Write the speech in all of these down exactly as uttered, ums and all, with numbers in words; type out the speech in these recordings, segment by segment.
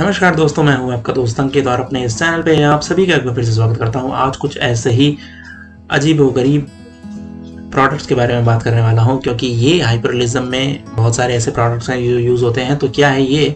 नमस्कार दोस्तों, मैं हूं आपका दोस्त अंकित और अपने इस चैनल पे आप सभी का एक बार फिर से स्वागत करता हूं। आज कुछ ऐसे ही अजीब व गरीब प्रोडक्ट्स के बारे में बात करने वाला हूं, क्योंकि ये हाइपररियलिज्म में बहुत सारे ऐसे प्रोडक्ट्स हैं जो यूज़ होते हैं। तो क्या है ये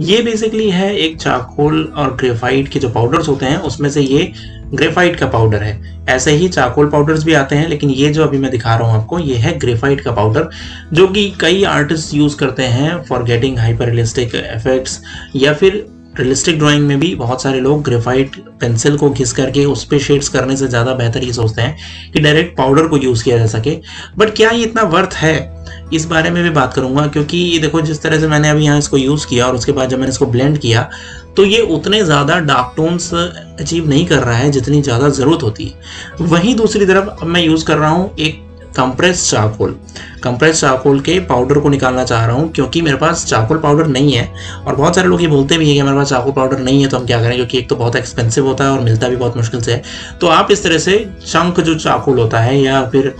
ये बेसिकली है एक चारकोल और ग्रेफाइट के जो पाउडर्स होते हैं उसमें से ये ग्रेफाइट का पाउडर है। ऐसे ही चारकोल पाउडर्स भी आते हैं, लेकिन ये जो अभी मैं दिखा रहा हूँ आपको ये है ग्रेफाइट का पाउडर, जो कि कई आर्टिस्ट यूज़ करते हैं for getting hyper realistic effects, या फिर रियलिस्टिक ड्राइंग में भी बहुत सारे लोग ग्रेफाइट पेंसिल को घिस करके उस पर शेड्स करने से ज़्यादा बेहतर ये सोचते हैं कि डायरेक्ट पाउडर को यूज़ किया जा सके। बट क्या ये इतना वर्थ है, इस बारे में भी बात करूंगा। क्योंकि ये देखो, जिस तरह से मैंने अभी यहाँ इसको यूज़ किया और उसके बाद जब मैंने इसको ब्लेंड किया तो ये उतने ज़्यादा डार्क टोन्स अचीव नहीं कर रहा है जितनी ज़्यादा ज़रूरत होती है। वहीं दूसरी तरफ अब मैं यूज़ कर रहा हूँ एक कंप्रेस चारकोल कंप्रेस चारकोल के पाउडर को निकालना चाह रहा हूँ, क्योंकि मेरे पास चारकोल पाउडर नहीं है। और बहुत सारे लोग ये बोलते भी हैं कि हमारे पास चारकोल पाउडर नहीं है तो हम क्या करें, क्योंकि एक तो बहुत एक्सपेंसिव होता है और मिलता भी बहुत मुश्किल से है। तो आप इस तरह से शंख जो चारकोल होता है या फिर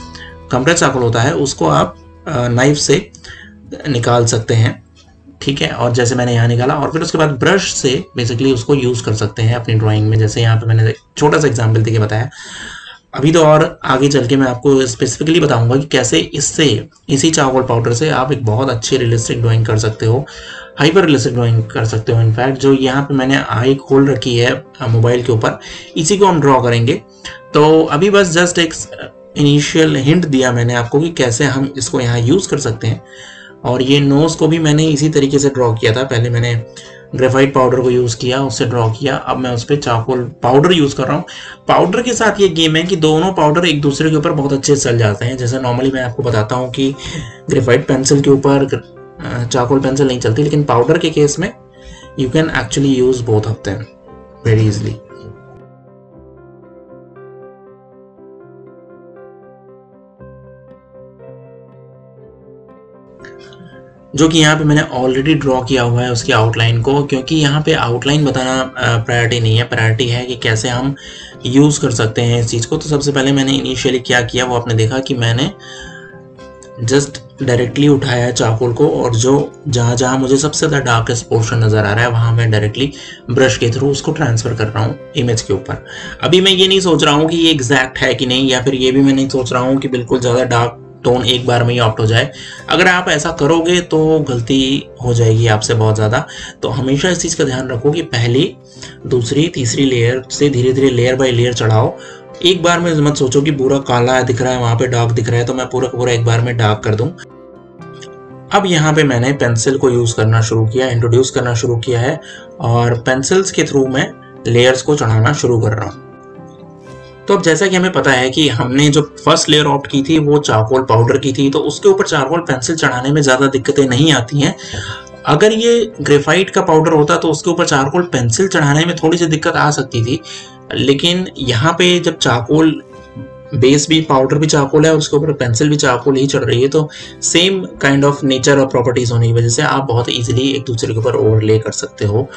कंप्रेस चारकोल होता है उसको आप नाइफ से निकाल सकते हैं, ठीक है। और जैसे मैंने यहाँ निकाला और फिर उसके बाद ब्रश से बेसिकली उसको यूज़ कर सकते हैं अपनी ड्राइंग में। जैसे यहाँ पे मैंने छोटा सा एग्जाम्पल देके बताया। अभी तो और आगे चल के मैं आपको स्पेसिफिकली बताऊंगा कि कैसे इससे इसी चारकोल पाउडर से आप एक बहुत अच्छी रियलिस्टिक ड्राइंग कर सकते हो, हाइपर रियलिस्टिक ड्राइंग कर सकते हो। इनफैक्ट जो यहाँ पे मैंने आई खोल रखी है मोबाइल के ऊपर, इसी को हम ड्रॉ करेंगे। तो अभी बस जस्ट एक इनिशियल हिंट दिया मैंने आपको कि कैसे हम इसको यहाँ यूज़ कर सकते हैं। और ये नोज़ को भी मैंने इसी तरीके से ड्रॉ किया था। पहले मैंने ग्रेफाइट पाउडर को यूज़ किया, उससे ड्रॉ किया, अब मैं उस पर चारकोल पाउडर यूज़ कर रहा हूँ। पाउडर के साथ ये गेम है कि दोनों पाउडर एक दूसरे के ऊपर बहुत अच्छे चल जाते हैं। जैसे नॉर्मली मैं आपको बताता हूँ कि ग्रेफाइट पेंसिल के ऊपर चारकोल पेंसिल नहीं चलती, लेकिन पाउडर के केस में you can actually use both of them very easily. जो कि यहाँ पे मैंने ऑलरेडी ड्रॉ किया हुआ है उसकी आउटलाइन को, क्योंकि यहाँ पे आउटलाइन बताना प्रायोरिटी नहीं है। प्रायोरिटी है कि कैसे हम यूज़ कर सकते हैं इस चीज़ को। तो सबसे पहले मैंने इनिशियली क्या किया वो आपने देखा कि मैंने जस्ट डायरेक्टली उठाया है चारकोल को, और जो जहाँ जहाँ मुझे सबसे ज़्यादा डार्केस्ट पोर्शन नज़र आ रहा है वहाँ मैं डायरेक्टली ब्रश के थ्रू उसको ट्रांसफ़र कर रहा हूँ इमेज के ऊपर। अभी मैं ये नहीं सोच रहा हूँ कि ये एग्जैक्ट है कि नहीं, या फिर ये भी मैं नहीं सोच रहा हूँ कि बिल्कुल ज़्यादा डार्क टोन एक बार में ही ऑप्ट हो जाए। अगर आप ऐसा करोगे तो गलती हो जाएगी आपसे बहुत ज़्यादा। तो हमेशा इस चीज़ का ध्यान रखो कि पहली, दूसरी, तीसरी लेयर से धीरे धीरे लेयर बाय लेयर चढ़ाओ। एक बार में मत सोचो कि पूरा काला दिख रहा है, वहाँ पे डार्क दिख रहा है तो मैं पूरा पूरा एक बार में डार्क कर दूँ। अब यहाँ पे मैंने पेंसिल को यूज़ करना शुरू किया, इंट्रोड्यूस करना शुरू किया है, और पेंसिल्स के थ्रू मैं लेयर्स को चढ़ाना शुरू कर रहा हूँ। तो अब जैसा कि हमें पता है कि हमने जो फर्स्ट लेयर ऑप्ट की थी वो चारकोल पाउडर की थी, तो उसके ऊपर चारकोल पेंसिल चढ़ाने में ज़्यादा दिक्कतें नहीं आती हैं। अगर ये ग्रेफाइट का पाउडर होता तो उसके ऊपर चारकोल पेंसिल चढ़ाने में थोड़ी सी दिक्कत आ सकती थी, लेकिन यहाँ पे जब चारकोल बेस भी पाउडर भी चारकोल है और उसके ऊपर पेंसिल भी चारकोल ही चढ़ रही है, तो सेम काइंड ऑफ नेचर और प्रॉपर्टीज़ होने की वजह से आप बहुत ईजिली एक दूसरे के ऊपर ओवरले कर सकते हो।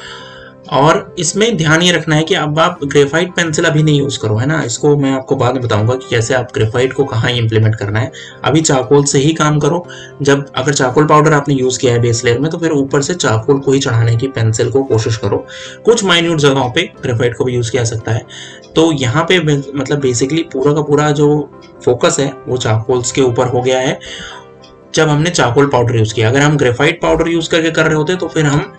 और इसमें ध्यान ये रखना है कि अब आप ग्रेफाइट पेंसिल अभी नहीं यूज़ करो, है ना। इसको मैं आपको बाद में बताऊंगा कि कैसे आप ग्रेफाइट को कहाँ इंप्लीमेंट करना है। अभी चारकोल से ही काम करो। जब अगर चारकोल पाउडर आपने यूज़ किया है बेस लेयर में तो फिर ऊपर से चारकोल को ही चढ़ाने की पेंसिल को कोशिश करो। कुछ माइन्यूट जगहों पर ग्रेफाइट को भी यूज़ किया जा सकता है। तो यहाँ पे मतलब बेसिकली पूरा का पूरा जो फोकस है वो चारकोल्स के ऊपर हो गया है जब हमने चारकोल पाउडर यूज़ किया। अगर हम ग्रेफाइट पाउडर यूज़ करके कर रहे होते तो फिर हम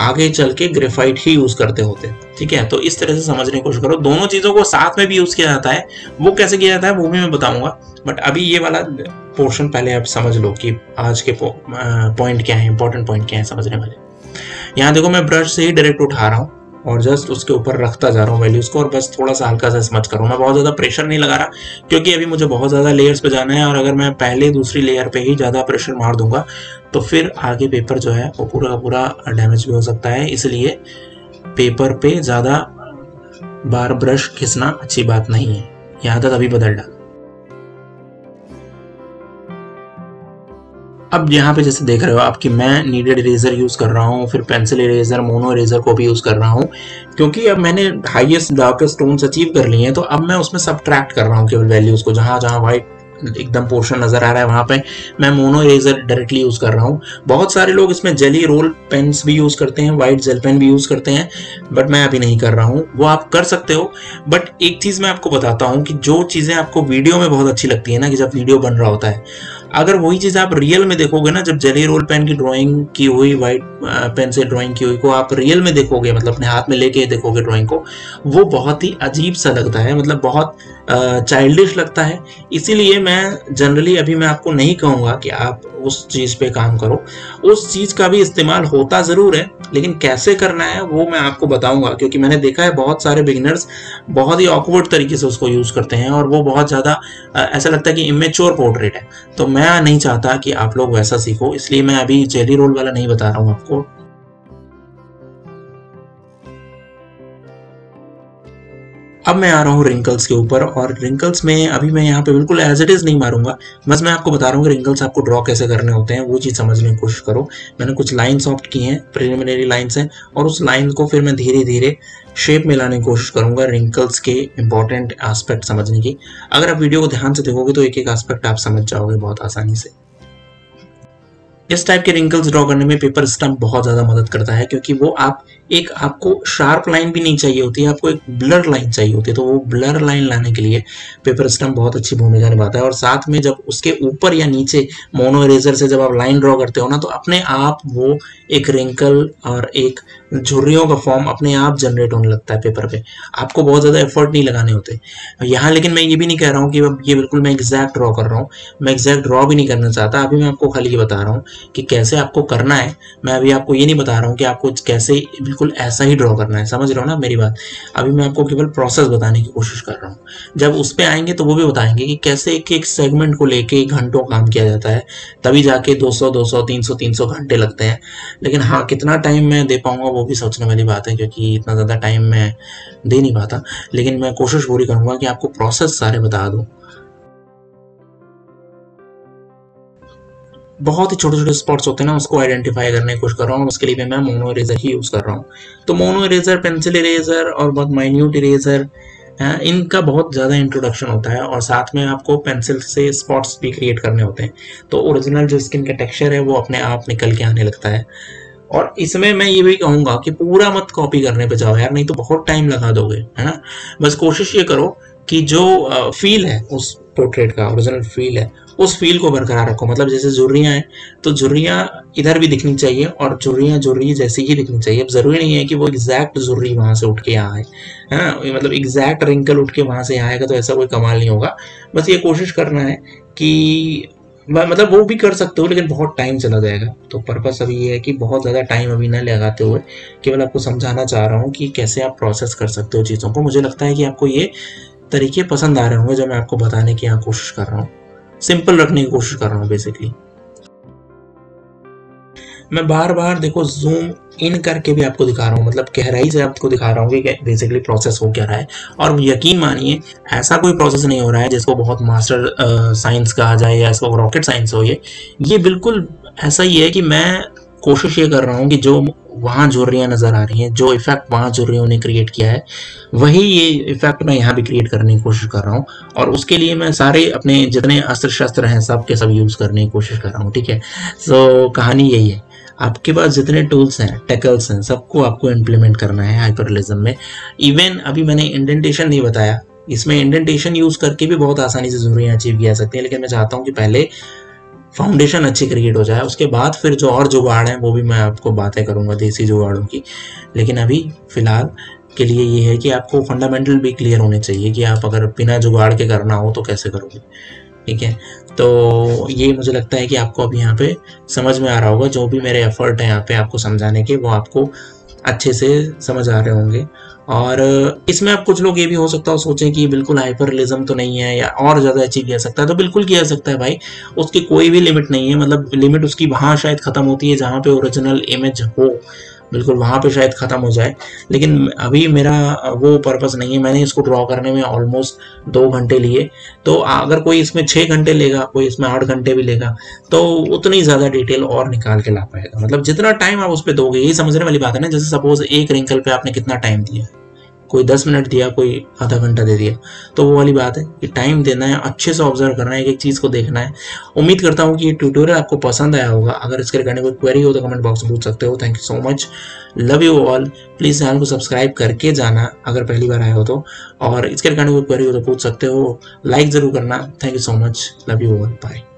आगे चल के ग्रेफाइट ही यूज़ करते होते, ठीक है। तो इस तरह से समझने की कोशिश करो। दोनों चीज़ों को साथ में भी यूज़ किया जाता है, वो कैसे किया जाता है वो भी मैं बताऊंगा, बट अभी ये वाला पोर्शन पहले आप समझ लो कि आज के पॉइंट क्या है, इंपॉर्टेंट पॉइंट क्या है समझने वाले। यहाँ देखो, मैं ब्रश से ही डायरेक्ट उठा रहा हूँ और जस्ट उसके ऊपर रखता जा रहा हूँ वैल्यूज़ को, और बस थोड़ा सा हल्का सा स्मच करूँ। मैं बहुत ज़्यादा प्रेशर नहीं लगा रहा क्योंकि अभी मुझे बहुत ज़्यादा लेयर्स पे जाना है, और अगर मैं पहले दूसरी लेयर पे ही ज़्यादा प्रेशर मार दूंगा तो फिर आगे पेपर जो है वो पूरा पूरा डैमेज भी हो सकता है। इसलिए पेपर पे ज़्यादा बार ब्रश घिसना अच्छी बात नहीं है। यह आदत अभी बदल डाल। अब यहाँ पे जैसे देख रहे हो आप कि मैं नीडेड इरेजर यूज़ कर रहा हूँ, फिर पेंसिल इरेजर, मोनो इरेजर को भी यूज़ कर रहा हूँ, क्योंकि अब मैंने हाईएस्ट डार्केस्ट टोन्स अचीव कर लिए हैं। तो अब मैं उसमें सब्ट्रैक्ट कर रहा हूँ केवल वैल्यूज़ को, जहाँ जहाँ वाइट एकदम पोर्शन नजर आ रहा है वहाँ पे। मैं मोनो इरेजर डायरेक्टली यूज कर रहा हूँ। बहुत सारे लोग इसमें जेली रोल पेन्स भी यूज करते हैं, वाइट जेल पेन भी यूज करते हैं, बट मैं अभी नहीं कर रहा हूँ। वो आप कर सकते हो, बट एक चीज मैं आपको बताता हूँ कि जो चीजें आपको वीडियो में बहुत अच्छी लगती है ना, कि जब वीडियो बन रहा होता है, अगर वही चीज आप रियल में देखोगे ना, जब जेली रोल पेन की ड्राइंग की हुई, व्हाइट पेन से ड्राइंग की हुई को आप रियल में देखोगे, मतलब अपने हाथ में लेके देखोगे ड्राइंग को, वो बहुत ही अजीब सा लगता है, मतलब बहुत चाइल्डिश लगता है। इसीलिए मैं जनरली अभी मैं आपको नहीं कहूँगा कि आप उस चीज़ पे काम करो। उस चीज़ का भी इस्तेमाल होता ज़रूर है, लेकिन कैसे करना है वो मैं आपको बताऊँगा, क्योंकि मैंने देखा है बहुत सारे बिगिनर्स बहुत ही ऑकवर्ड तरीके से उसको यूज़ करते हैं, और वो बहुत ज़्यादा ऐसा लगता है कि इमेच्योर पोर्ट्रेट है। तो मैं नहीं चाहता कि आप लोग वैसा सीखो, इसलिए मैं अभी जेली रोल वाला नहीं बता रहा हूँ आपको। अब मैं आ रहा हूँ रिंकल्स के ऊपर, और रिंकल्स में अभी मैं यहाँ पे बिल्कुल एज इट इज नहीं मारूंगा, बस मैं आपको बता रहा हूँ कि रिंकल्स आपको ड्रॉ कैसे करने होते हैं, वो चीज़ समझने की कोशिश करो। मैंने कुछ लाइन सॉफ्ट की हैं, प्रिलिमिनरी लाइन्स हैं, और उस लाइन को फिर मैं धीरे धीरे शेप में लाने की कोशिश करूंगा। रिंकल्स के इंपॉर्टेंट एस्पेक्ट समझने की, अगर आप वीडियो को ध्यान से देखोगे तो एक एक एस्पेक्ट आप समझ जाओगे बहुत आसानी से। इस टाइप के रिंकल्स ड्रॉ करने में पेपर स्टम्प बहुत ज़्यादा मदद करता है, क्योंकि वो आप एक आपको शार्प लाइन भी नहीं चाहिए होती है, आपको एक ब्लर लाइन चाहिए होती है। तो वो ब्लर लाइन लाने के लिए पेपर स्टम्प बहुत अच्छी भूमिका निभाता है। और साथ में जब उसके ऊपर या नीचे मोनो इरेजर से जब आप लाइन ड्रॉ करते हो ना, तो अपने आप वो एक रिंकल और एक झुर्रियों का फॉर्म अपने आप जनरेट होने लगता है पेपर पे, आपको बहुत ज़्यादा एफर्ट नहीं लगाने होते यहाँ। लेकिन मैं ये भी नहीं कह रहा हूँ कि ये बिल्कुल मैं एग्जैक्ट ड्रॉ कर रहा हूँ, मैं एग्जैक्ट ड्रॉ भी नहीं करना चाहता। अभी मैं आपको खाली ये बता रहा हूँ कि कैसे आपको करना है। मैं अभी आपको ये नहीं बता रहा हूँ कि आपको कैसे बिल्कुल ऐसा ही ड्रॉ करना है, समझ रहे हो ना मेरी बात। अभी मैं आपको केवल प्रोसेस बताने की कोशिश कर रहा हूँ, जब उस पर आएंगे तो वो भी बताएंगे कि कैसे एक एक सेगमेंट को लेके घंटों काम किया जाता है, तभी जाके दो सौ, दो सौ, तीन सौ, तीन सौ घंटे लगते हैं। लेकिन हाँ, कितना टाइम मैं दे पाऊँगा वो भी सोचने वाली बात है, क्योंकि इतना ज़्यादा टाइम मैं दे नहीं पाता। लेकिन मैं कोशिश पूरी करूँगा कि आपको प्रोसेस सारे बता दूँ। बहुत ही छोटे छोटे स्पॉट्स होते हैं ना, उसको आइडेंटिफाई करने की कोशिश कर रहा हूँ, उसके लिए मैं मोनो इरेजर ही यूज़ कर रहा हूँ। तो मोनो इरेजर, पेंसिल इरेजर और बहुत माइन्यूट इरेजर, इनका बहुत ज़्यादा इंट्रोडक्शन होता है, और साथ में आपको पेंसिल से स्पॉट्स भी क्रिएट करने होते हैं। तो ओरिजिनल जो स्किन का टेक्स्चर है वो अपने आप निकल के आने लगता है। और इसमें मैं ये भी कहूँगा कि पूरा मत कॉपी करने पर जाओ यार, नहीं तो बहुत टाइम लगा दोगे, है ना। बस कोशिश ये करो कि जो फील है उस पोर्ट्रेट का, ओरिजिनल फील है, उस फील को बरकरार रखो। मतलब जैसे झुर्रियाँ हैं तो झुर्रियाँ इधर भी दिखनी चाहिए, और झुर्रियाँ झुर्री जैसी ही दिखनी चाहिए। अब ज़रूरी नहीं है कि वो एग्जैक्ट झुर्री वहाँ से उठ के यहाँ आए, है ना, मतलब एग्जैक्ट रिंकल उठ के वहाँ से यहाँ आएगा तो ऐसा कोई कमाल नहीं होगा। बस ये कोशिश करना है कि मतलब वो भी कर सकते हो, लेकिन बहुत टाइम चला जाएगा। तो पर्पस अभी ये है कि बहुत ज़्यादा टाइम अभी ना लगाते हुए केवल आपको समझाना चाह रहा हूँ कि कैसे आप प्रोसेस कर सकते हो चीज़ों को। मुझे लगता है कि आपको ये तरीके पसंद आ रहे होंगे जो मैं आपको बताने की यहाँ कोशिश कर रहा हूँ, सिंपल रखने की कोशिश कर रहा हूँ। बेसिकली मैं बार बार देखो जूम इन करके भी आपको दिखा रहा हूँ, मतलब गहराई से आपको दिखा रहा हूँ कि बेसिकली प्रोसेस हो क्या रहा है। और यकीन मानिए ऐसा कोई प्रोसेस नहीं हो रहा है जिसको बहुत मास्टर साइंस कहा जाए या इसको रॉकेट साइंस हो। ये ये बिल्कुल ऐसा ही है कि मैं कोशिश ये कर रहा हूँ कि जो वहाँ झुर्रियाँ नज़र आ रही हैं, जो इफेक्ट वहाँ झुर्रियों ने क्रिएट किया है, वही ये इफेक्ट मैं यहाँ भी क्रिएट करने की कोशिश कर रहा हूँ। और उसके लिए मैं सारे अपने जितने अस्त्र शस्त्र हैं सब के सब यूज़ करने की कोशिश कर रहा हूँ, ठीक है। सो कहानी यही है, आपके पास जितने टूल्स हैं, टेकल्स हैं, सबको आपको इम्प्लीमेंट करना है हाइपररियलिज्म में। इवन अभी मैंने इंडेंटेशन नहीं बताया, इसमें इंडेंटेशन यूज़ करके भी बहुत आसानी से झुर्रियाँ अचीव की जा सकती हैं। लेकिन मैं चाहता हूँ कि पहले फाउंडेशन अच्छी क्रिएट हो जाए, उसके बाद फिर जो और जुगाड़ हैं वो भी मैं आपको बातें करूंगा देसी जुगाड़ों की। लेकिन अभी फ़िलहाल के लिए ये है कि आपको फंडामेंटल भी क्लियर होने चाहिए कि आप अगर बिना जुगाड़ के करना हो तो कैसे करोगे, ठीक है। तो ये मुझे लगता है कि आपको अभी यहाँ पे समझ में आ रहा होगा, जो भी मेरे एफर्ट हैं यहाँ पे आपको समझाने के वो आपको अच्छे से समझ आ रहे होंगे। और इसमें आप कुछ लोग ये भी हो सकता है सोचें कि बिल्कुल हाइपररियलिज्म तो नहीं है या और ज़्यादा अचीव किया सकता है, तो बिल्कुल किया सकता है भाई, उसकी कोई भी लिमिट नहीं है। मतलब लिमिट उसकी वहाँ शायद ख़त्म होती है जहाँ पे ओरिजिनल इमेज हो, बिल्कुल वहाँ पे शायद ख़त्म हो जाए। लेकिन अभी मेरा वो पर्पस नहीं है। मैंने इसको ड्रॉ करने में ऑलमोस्ट दो घंटे लिए, तो अगर कोई इसमें छः घंटे लेगा, कोई इसमें आठ घंटे भी लेगा, तो उतनी ज़्यादा डिटेल और निकाल के ला पाएगा। मतलब जितना टाइम आप उस पर दोगे, यही समझने वाली बात है ना। जैसे सपोज एक रिंकल पे आपने कितना टाइम दिया, कोई दस मिनट दिया, कोई आधा घंटा दे दिया, तो वो वाली बात है कि टाइम देना है, अच्छे से ऑब्जर्व करना है, एक एक चीज़ को देखना है। उम्मीद करता हूँ कि ये ट्यूटोरियल आपको पसंद आया होगा। अगर इसके रिगार्डिंग कोई क्वेरी हो तो कमेंट बॉक्स में पूछ सकते हो। Thank you so much, love you all. Please channel को सब्सक्राइब करके जाना अगर पहली बार आए हो तो, और इसके रिगार्डिंग कोई क्वेरी हो तो पूछ सकते हो। लाइक ज़रूर करना। Thank you so much, love you all, bye.